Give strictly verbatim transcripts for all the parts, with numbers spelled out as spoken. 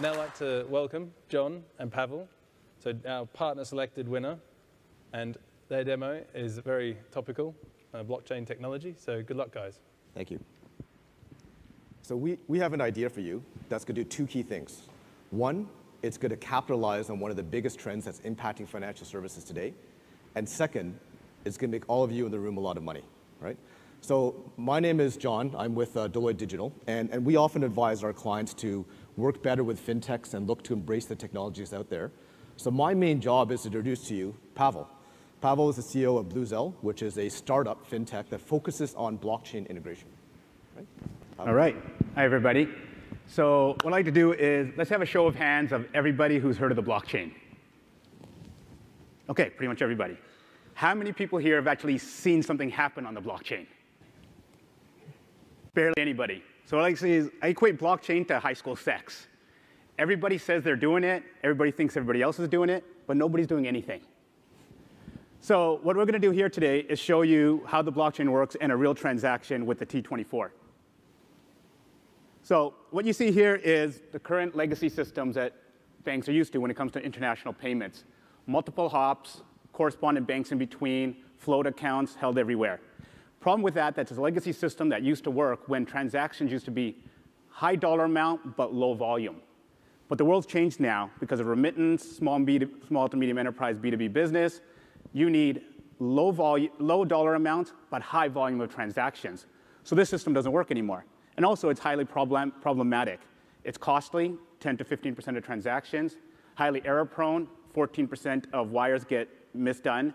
Now I'd like to welcome John and Pavel, so our partner selected winner, and their demo is very topical, uh, blockchain technology, so good luck, guys. Thank you. So we, we have an idea for you that's going to do two key things. One, it's going to capitalize on one of the biggest trends that's impacting financial services today, and second, it's going to make all of you in the room a lot of money, right? So my name is John. I'm with uh, Deloitte Digital, and, and we often advise our clients to work better with fintechs and look to embrace the technologies out there. So my main job is to introduce to you Pavel. Pavel is the C E O of Bluzelle, which is a startup fintech that focuses on blockchain integration. Right? All right. Hi, everybody. So what I'd like to do is let's have a show of hands of everybody who's heard of the blockchain. OK, pretty much everybody. How many people here have actually seen something happen on the blockchain? Barely anybody. So what I like to say is I equate blockchain to high school sex. Everybody says they're doing it. Everybody thinks everybody else is doing it, but nobody's doing anything. So what we're going to do here today is show you how the blockchain works in a real transaction with the T twenty-four. So what you see here is the current legacy systems that banks are used to when it comes to international payments. Multiple hops, correspondent banks in between, float accounts held everywhere. Problem with that, that's a legacy system that used to work when transactions used to be high dollar amount but low volume. But the world's changed now because of remittance, small, B two, small to medium enterprise B two B business. You need low, volume, low dollar amounts but high volume of transactions. So this system doesn't work anymore. And also it's highly problem, problematic. It's costly, ten to fifteen percent of transactions, highly error prone, fourteen percent of wires get misdone,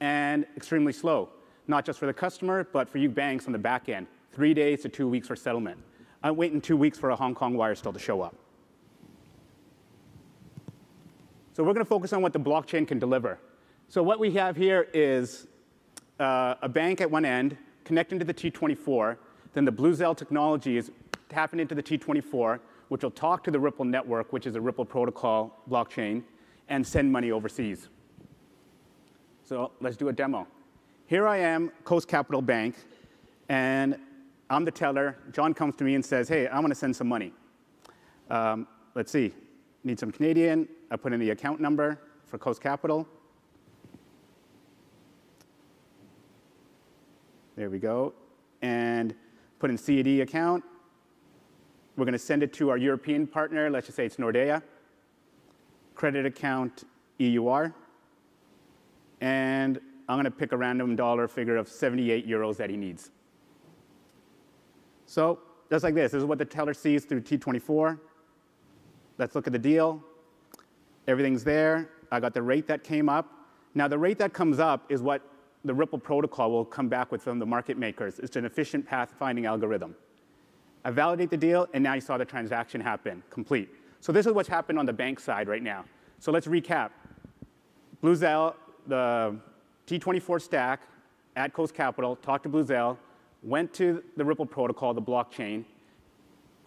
and extremely slow. Not just for the customer, but for you banks on the back end. Three days to two weeks for settlement. I'm waiting two weeks for a Hong Kong wire still to show up. So we're going to focus on what the blockchain can deliver. So what we have here is uh, a bank at one end connecting to the T twenty-four. Then the Bluzelle technology is tapping into the T twenty-four, which will talk to the Ripple network, which is a Ripple protocol blockchain, and send money overseas. So let's do a demo. Here I am, Coast Capital Bank, and I'm the teller. John comes to me and says, hey, I want to send some money. Um, let's see. Need some Canadian. I put in the account number for Coast Capital. There we go. And put in C A D account. We're going to send it to our European partner. Let's just say it's Nordea. Credit account E U R. And I'm going to pick a random dollar figure of seventy-eight euros that he needs. So just like this, this is what the teller sees through T twenty-four. Let's look at the deal. Everything's there. I got the rate that came up. Now the rate that comes up is what the Ripple protocol will come back with from the market makers. It's an efficient path-finding algorithm. I validate the deal, and now you saw the transaction happen, complete. So this is what's happened on the bank side right now. So let's recap. Bluzelle, the T twenty-four stack at Coast Capital, talked to Bluzelle, went to the Ripple protocol, the blockchain,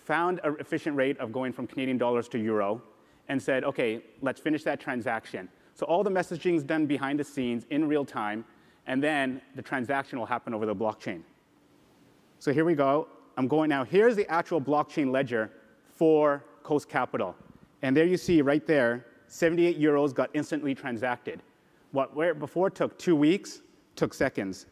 found an efficient rate of going from Canadian dollars to euro, and said, OK, let's finish that transaction. So all the messaging is done behind the scenes in real time, and then the transaction will happen over the blockchain. So here we go. I'm going now. Here's the actual blockchain ledger for Coast Capital. And there you see right there, seventy-eight euros got instantly transacted. What where before took two weeks, took seconds.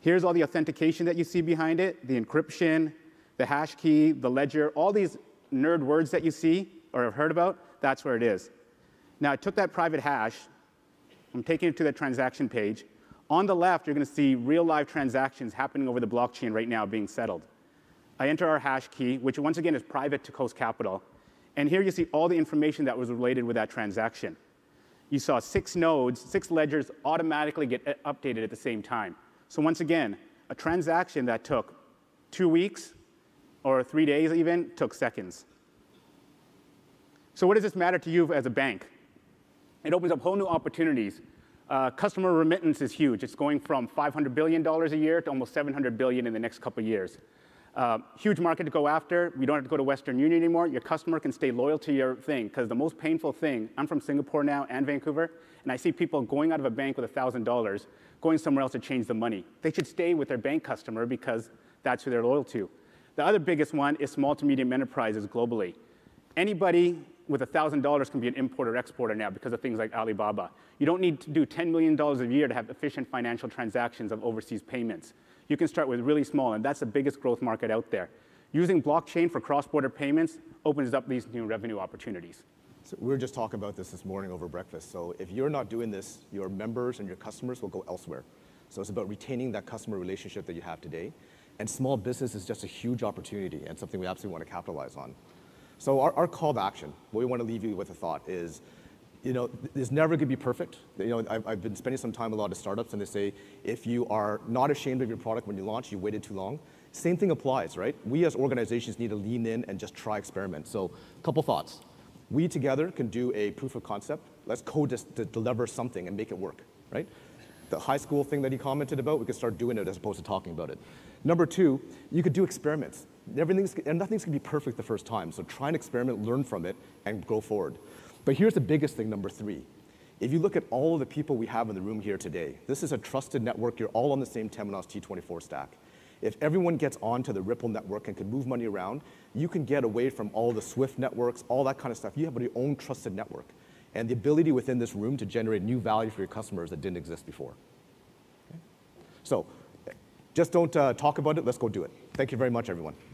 Here's all the authentication that you see behind it, the encryption, the hash key, the ledger, all these nerd words that you see or have heard about, that's where it is. Now, I took that private hash. I'm taking it to the transaction page. On the left, you're going to see real live transactions happening over the blockchain right now being settled. I enter our hash key, which once again is private to Coast Capital. And here you see all the information that was related with that transaction. You saw six nodes, six ledgers automatically get updated at the same time. So once again, a transaction that took two weeks or three days even took seconds. So what does this matter to you as a bank? It opens up whole new opportunities. Uh, customer remittance is huge. It's going from five hundred billion dollars a year to almost seven hundred billion dollars in the next couple of years. Uh, huge market to go after. You don't have to go to Western Union anymore. Your customer can stay loyal to your thing, because the most painful thing, I'm from Singapore now and Vancouver, and I see people going out of a bank with one thousand dollars, going somewhere else to change the money. They should stay with their bank customer because that's who they're loyal to. The other biggest one is small to medium enterprises globally. Anybody with one thousand dollars can be an importer or exporter now because of things like Alibaba. You don't need to do ten million dollars a year to have efficient financial transactions of overseas payments. You can start with really small, and that's the biggest growth market out there. Using blockchain for cross-border payments opens up these new revenue opportunities. So we were just talking about this this morning over breakfast. So if you're not doing this, your members and your customers will go elsewhere. So it's about retaining that customer relationship that you have today. And small business is just a huge opportunity and something we absolutely want to capitalize on. So our, our call to action, what we want to leave you with a thought is, you know, it's never going to be perfect. You know, I've, I've been spending some time with a lot of startups, and they say, if you are not ashamed of your product when you launch, you waited too long. Same thing applies, right? We as organizations need to lean in and just try experiments. So a couple thoughts. We together can do a proof of concept. Let's code this to deliver something and make it work, right? The high school thing that he commented about, we could start doing it as opposed to talking about it. Number two, you could do experiments. Everything's, and nothing's going to be perfect the first time, so try and experiment, learn from it, and go forward. But here's the biggest thing, number three. If you look at all of the people we have in the room here today, this is a trusted network. You're all on the same Temenos T twenty-four stack. If everyone gets onto the Ripple network and can move money around, you can get away from all the Swift networks, all that kind of stuff. You have your own trusted network. And the ability within this room to generate new value for your customers that didn't exist before. Okay. So just don't uh, talk about it. Let's go do it. Thank you very much, everyone.